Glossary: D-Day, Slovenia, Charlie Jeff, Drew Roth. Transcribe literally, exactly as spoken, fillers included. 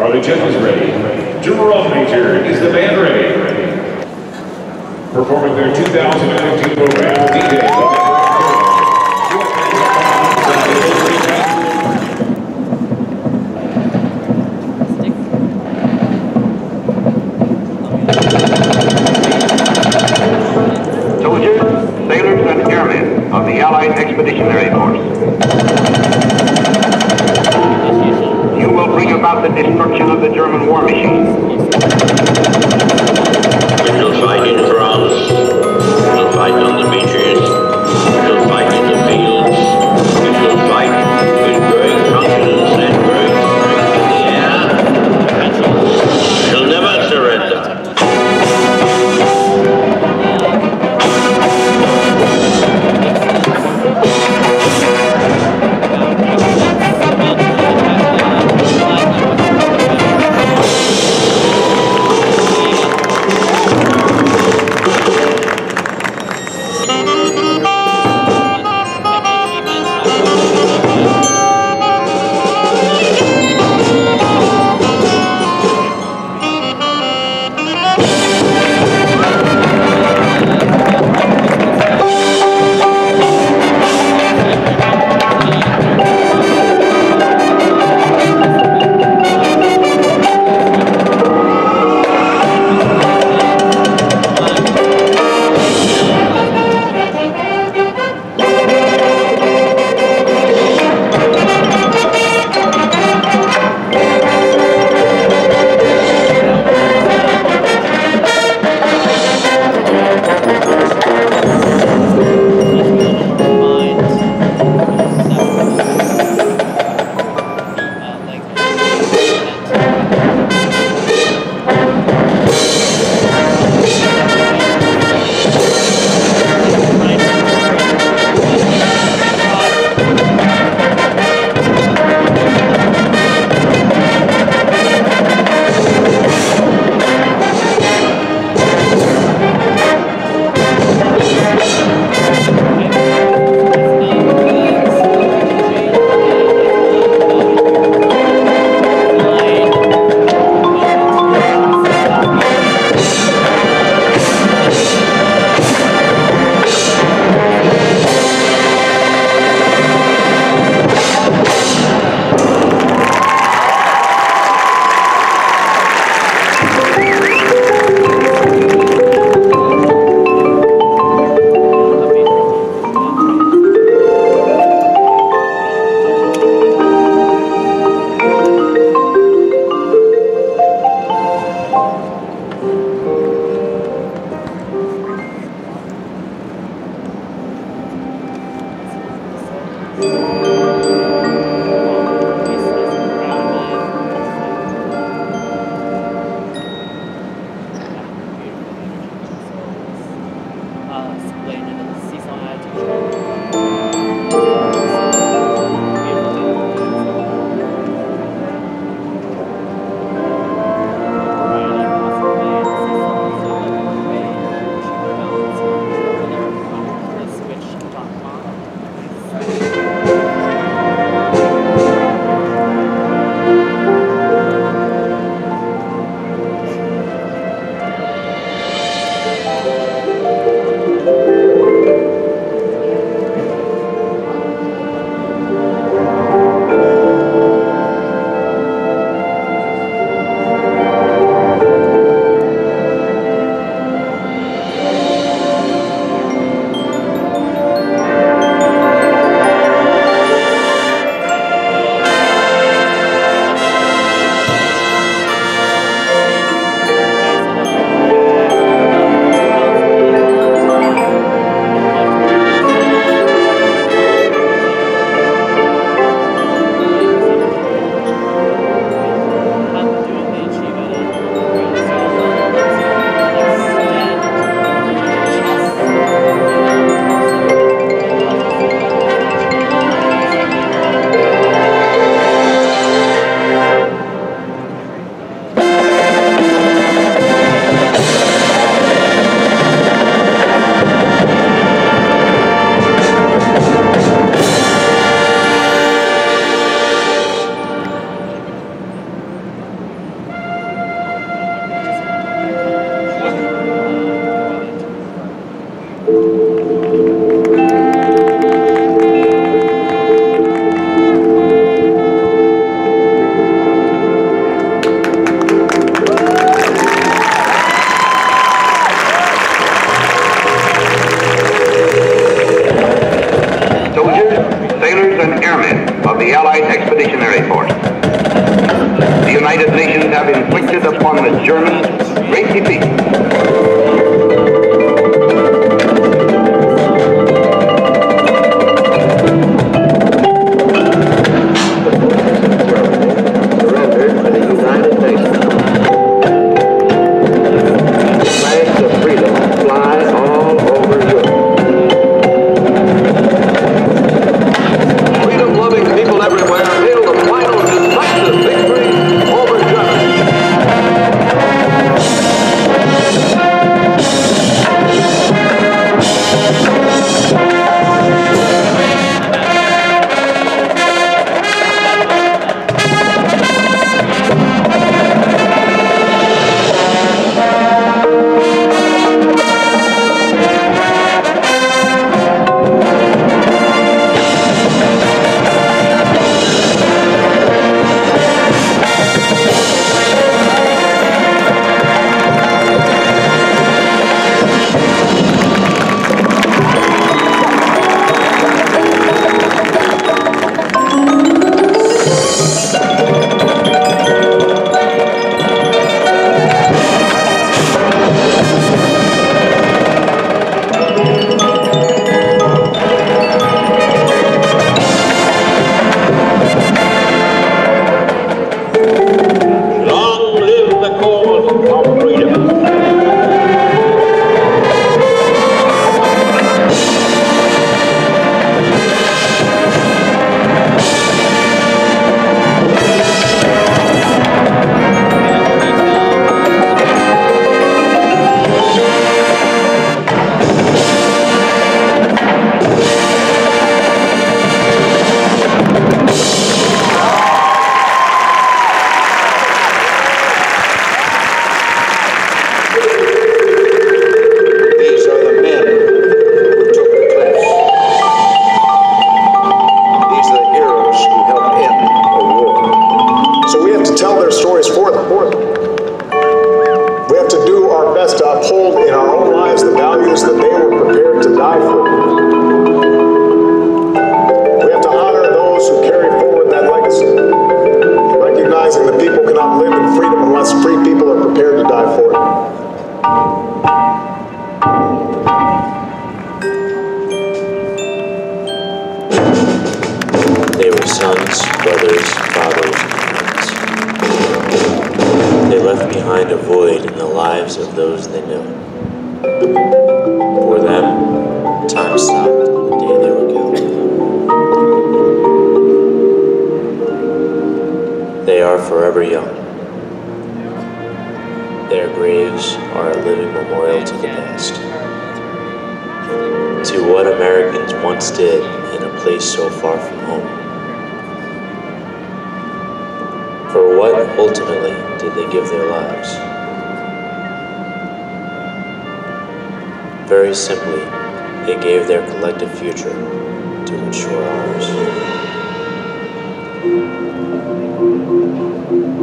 Charlie Jeff is ready. Drew Roth Major, is the band ready? Performing their two thousand nineteen program, D-Day. Expeditionary Force. You will bring about the destruction of the German war machine. We shall fight in France. We shall fight on the beaches. We shall fight in the fields. We shall fight with growing conscience and growing strength in the air. We shall never surrender. United Nations have inflicted upon the Germans great defeat. Future to ensure ours.